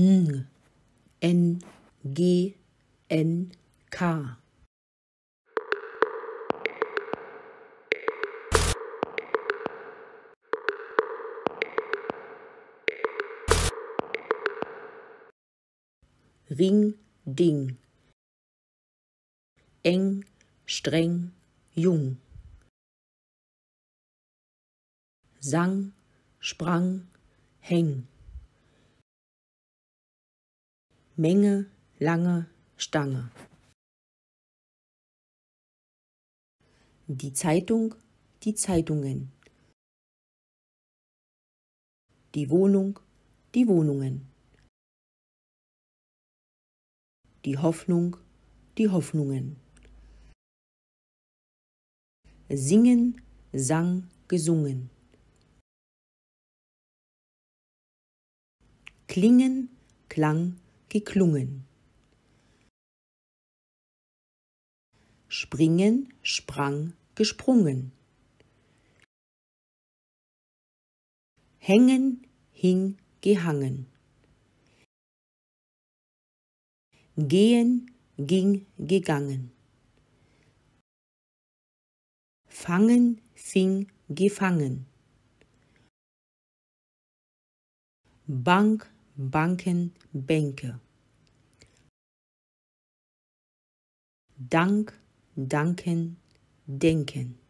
N, G, N, K. Ring, Ding. Eng, streng, jung. Sang, sprang, häng. Menge, lange, Stange. Die Zeitung, die Zeitungen. Die Wohnung, die Wohnungen. Die Hoffnung, die Hoffnungen. Singen, sang, gesungen. Klingen, klang, geklungen. Springen, sprang, gesprungen. Hängen, hing, gehangen. Gehen, ging, gegangen. Fangen, fing, gefangen. Bank, Banken, Bänke. Dank, danken, denken.